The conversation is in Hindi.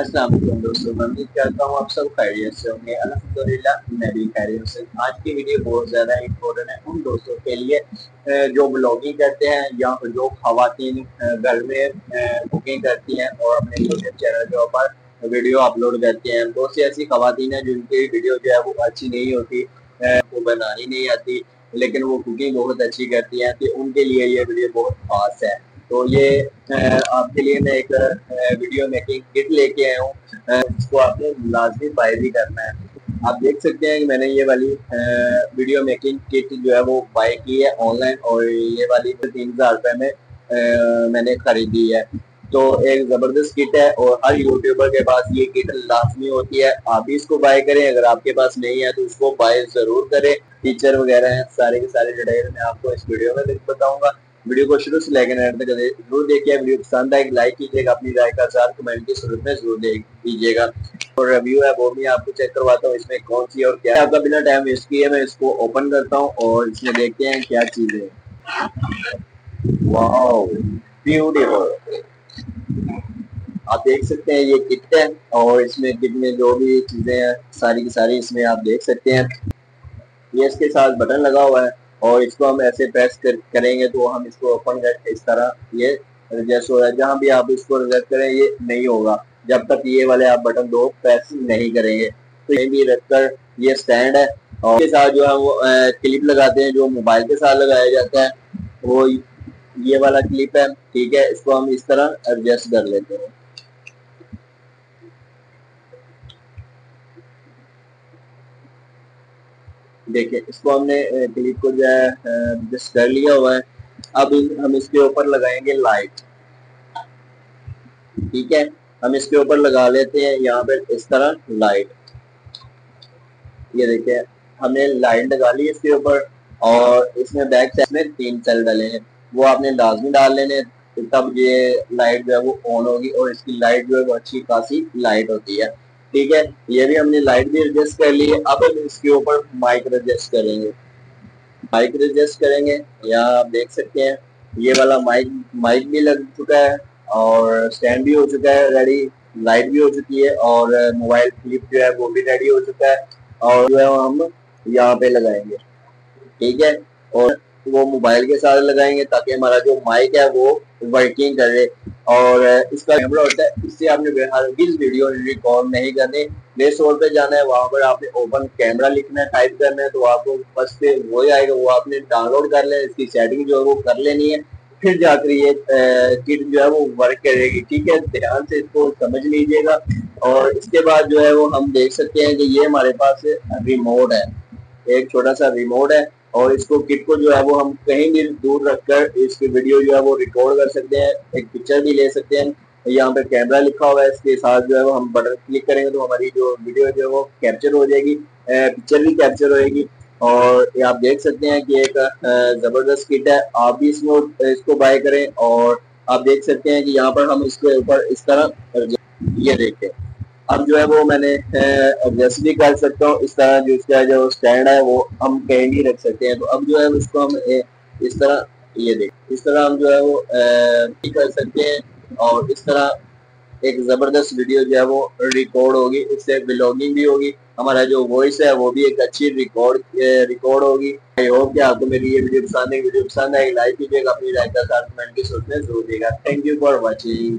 अस्सलाम वालेकुम दोस्तों, उम्मीद करता हूँ आप सब खैरियत से होंगे। अल्हम्दुलिल्लाह मैं भी खैरियत से। आज की वीडियो बहुत ज़्यादा इम्पोर्टेंट है उन दोस्तों के लिए जो ब्लॉगिंग करते हैं या जो ख़वातीन घर में कुकिंग करती हैं और अपने यूट्यूब चैनल के ऊपर वीडियो अपलोड करती हैं। बहुत सी ऐसी ख़वातीन हैं जिनकी वीडियो जो है वो अच्छी नहीं होती, वो बनानी नहीं आती, लेकिन वो कुकिंग बहुत अच्छी करती हैं, तो उनके लिए ये वीडियो बहुत खास है। तो ये आपके लिए मैं एक वीडियो मेकिंग किट लेके आया हूँ, इसको आपने लाजमी बाय भी करना है। आप देख सकते हैं कि मैंने ये वाली वीडियो मेकिंग किट जो है वो बाय की है ऑनलाइन, और ये वाली 3000 रुपये में मैंने खरीदी है। तो एक ज़बरदस्त किट है और हर यूट्यूबर के पास ये किट लाजमी होती है। आप भी इसको बाय करें, अगर आपके पास नहीं है तो उसको बाय ज़रूर करें। फीचर वगैरह हैं सारे के सारे डिटेल मैं आपको इस वीडियो में बताऊँगा। वीडियो को शुरू से लेकर एंड तक जरूर देखिए। वीडियो पसंद आए लाइक कीजिएगा, अपनी राय का साथ कमेंट की जरूरत में जरूर दे दीजिएगा। और रिव्यू है वो भी आपको चेक करवाता हूँ, इसमें कौन सी और क्या है। आपका बिना टाइम वेस्ट किए मैं इसको ओपन करता हूँ और इसमें देखते हैं क्या चीज है। वाओ ब्यूटीफुल, आप देख सकते हैं ये किट है और इसमें किट में जो भी चीजें हैं सारी की सारी इसमें आप देख सकते हैं। ये इसके साथ बटन लगा हुआ है और इसको हम ऐसे प्रेस करेंगे तो हम इसको ओपन कर इस तरह ये रिजल्ट हो रहा है। जहाँ भी आप इसको रिजल्ट करें ये नहीं होगा जब तक ये वाले आप बटन दो प्रेस नहीं करेंगे। तो ये भी रख कर ये स्टैंड है और इसके साथ जो है वो क्लिप लगाते हैं जो मोबाइल के साथ लगाया जाता है, वो ये वाला क्लिप है। ठीक है, इसको हम इस तरह एडजस्ट कर लेते हैं। देखिए इसको हमने क्लिप को जो है एडजस्ट कर लिया हुआ है। अब हम इसके ऊपर लगाएंगे लाइट। ठीक है, हम इसके ऊपर लगा लेते हैं यहाँ पर इस तरह लाइट। ये देखिए हमने लाइट लगा ली इसके ऊपर, और इसमें बैक साइड में 3 सेल डाले हैं, वो आपने लाजमी डाल लेने, तब ये लाइट जो है वो ऑन होगी और इसकी लाइट जो है वो अच्छी खासी लाइट होती है। ठीक है, ये भी हमने लाइट भी एडजस्ट कर ली है। अब हम इसके ऊपर माइक एडजस्ट करेंगे, माइक एडजस्ट करेंगे। यहाँ आप देख सकते हैं ये वाला माइक भी लग चुका है और स्टैंड भी हो चुका है रेडी, लाइट भी हो चुकी है और मोबाइल क्लिप जो है वो भी रेडी हो चुका है और जो है हम यहाँ पे लगाएंगे। ठीक है, और वो मोबाइल के साथ लगाएंगे ताकि हमारा जो माइक है वो वर्किंग करे। और इसका कैमरा होता है, इससे आपने बेहरगिज़ वीडियो रिकॉर्ड नहीं करनी। प्ले स्टोर पे जाना है, वहाँ पर आपने ओपन कैमरा लिखना है, टाइप करना है, तो आपको बस पे हो जाएगा, वो आपने डाउनलोड कर लें, इसकी सेटिंग जो है वो कर लेनी है, फिर जाकर ये किट जो है वो वर्क करेगी। ठीक है, ध्यान से इसको समझ लीजिएगा। और इसके बाद जो है वो हम देख सकते हैं कि ये हमारे पास रिमोट है, एक छोटा सा रिमोट है, और इसको किट को जो है वो हम कहीं भी दूर रखकर इसकी वीडियो जो है वो रिकॉर्ड कर सकते हैं, एक पिक्चर भी ले सकते हैं। यहाँ पर कैमरा लिखा हुआ है, इसके साथ जो है वो हम बटन क्लिक करेंगे तो हमारी जो वीडियो जो है वो कैप्चर हो जाएगी, पिक्चर भी कैप्चर होएगी। और आप देख सकते हैं कि एक ज़बरदस्त किट है, आप भी इसको बाय करें। और आप देख सकते हैं कि यहाँ पर हम इसके ऊपर इस तरह ये देखें, अब जो है वो मैंने एडजस्ट भी कर सकता हूँ इस तरह, जो इसका जो स्टैंड है वो हम कहीं भी रख सकते हैं। तो अब जो है उसको हम इस तरह ये देख इस तरह हम जो है वो कर सकते हैं, और इस तरह एक ज़बरदस्त वीडियो जो है वो रिकॉर्ड होगी, इससे ब्लॉगिंग भी होगी, हमारा जो वॉइस है वो भी एक अच्छी रिकॉर्ड होगी। आई होप कि आपको मेरी ये वीडियो पसंद है। वीडियो पसंद आए लाइक कीजिएगा, अपनी राय का साथ कमेंट की जरूर दीजिएगा। Thank you for watching.